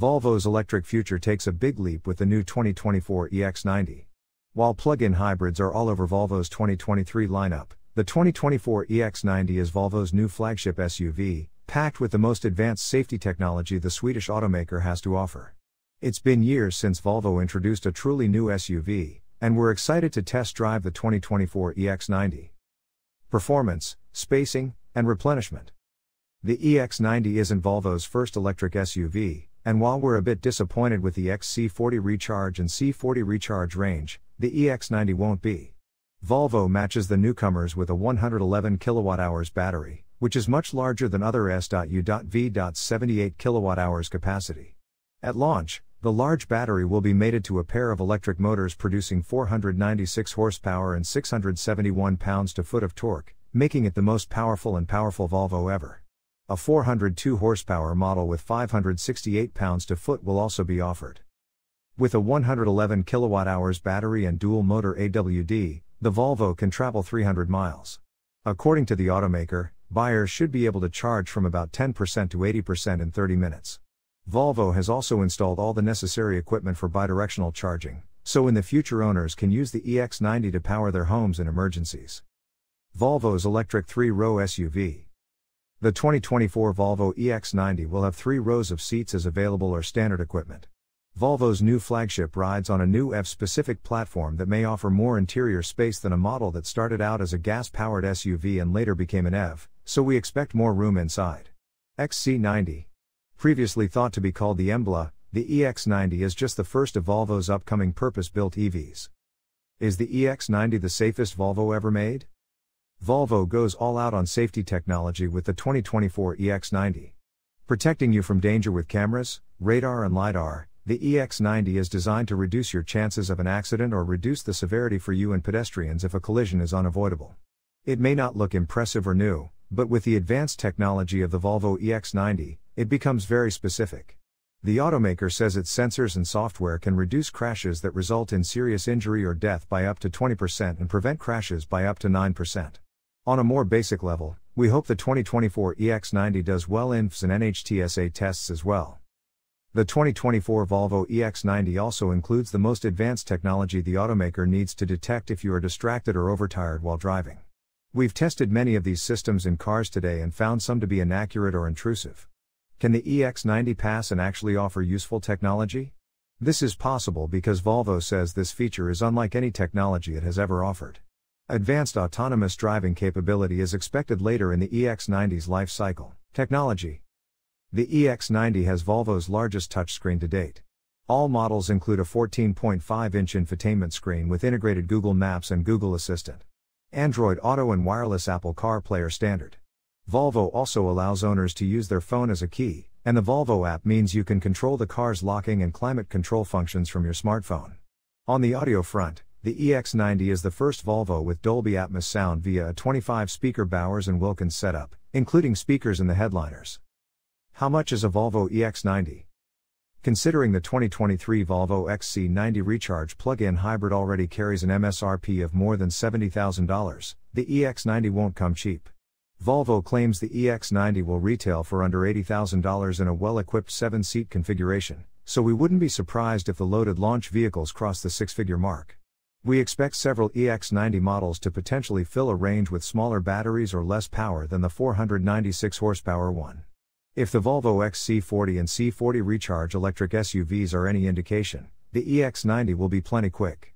Volvo's electric future takes a big leap with the new 2024 EX90. While plug-in hybrids are all over Volvo's 2023 lineup, the 2024 EX90 is Volvo's new flagship SUV, packed with the most advanced safety technology the Swedish automaker has to offer. It's been years since Volvo introduced a truly new SUV, and we're excited to test drive the 2024 EX90. Performance, spacing, and replenishment. The EX90 isn't Volvo's first electric SUV, and while we're a bit disappointed with the XC40 Recharge and C40 Recharge range, the EX90 won't be. Volvo matches the newcomers with a 111 kWh battery, which is much larger than other S.U.V. 78 kWh capacity. At launch, the large battery will be mated to a pair of electric motors producing 496 horsepower and 671 pounds-to-foot of torque, making it the most powerful Volvo ever. A 402 horsepower model with 568 pounds-to-foot will also be offered. With a 111 kWh battery and dual-motor AWD, the Volvo can travel 300 miles. According to the automaker, buyers should be able to charge from about 10% to 80% in 30 minutes. Volvo has also installed all the necessary equipment for bidirectional charging, so in the future owners can use the EX90 to power their homes in emergencies. Volvo's electric 3-row SUV. The 2024 Volvo EX90 will have 3 rows of seats as available or standard equipment. Volvo's new flagship rides on a new F-specific platform that may offer more interior space than a model that started out as a gas-powered SUV and later became an EV, so we expect more room inside. XC90. Previously thought to be called the Embla, the EX90 is just the first of Volvo's upcoming purpose-built EVs. Is the EX90 the safest Volvo ever made? Volvo goes all out on safety technology with the 2024 EX90. Protecting you from danger with cameras, radar and LiDAR, the EX90 is designed to reduce your chances of an accident or reduce the severity for you and pedestrians if a collision is unavoidable. It may not look impressive or new, but with the advanced technology of the Volvo EX90, it becomes very specific. The automaker says its sensors and software can reduce crashes that result in serious injury or death by up to 20% and prevent crashes by up to 9%. On a more basic level, we hope the 2024 EX90 does well in IIHS and NHTSA tests as well. The 2024 Volvo EX90 also includes the most advanced technology the automaker needs to detect if you are distracted or overtired while driving. We've tested many of these systems in cars today and found some to be inaccurate or intrusive. Can the EX90 pass and actually offer useful technology? This is possible because Volvo says this feature is unlike any technology it has ever offered. Advanced autonomous driving capability is expected later in the EX90's life cycle. Technology. The EX90 has Volvo's largest touchscreen to date. All models include a 14.5-inch infotainment screen with integrated Google Maps and Google Assistant. Android Auto and wireless Apple CarPlay are standard. Volvo also allows owners to use their phone as a key, and the Volvo app means you can control the car's locking and climate control functions from your smartphone. On the audio front, the EX90 is the first Volvo with Dolby Atmos sound via a 25-speaker Bowers and Wilkins setup, including speakers in the headliners. How much is a Volvo EX90? Considering the 2023 Volvo XC90 Recharge plug-in hybrid already carries an MSRP of more than $70,000, the EX90 won't come cheap. Volvo claims the EX90 will retail for under $80,000 in a well-equipped 7-seat configuration, so we wouldn't be surprised if the loaded launch vehicles cross the 6-figure mark. We expect several EX90 models to potentially fill a range with smaller batteries or less power than the 496 horsepower one. If the Volvo XC40 and C40 Recharge electric SUVs are any indication, the EX90 will be plenty quick.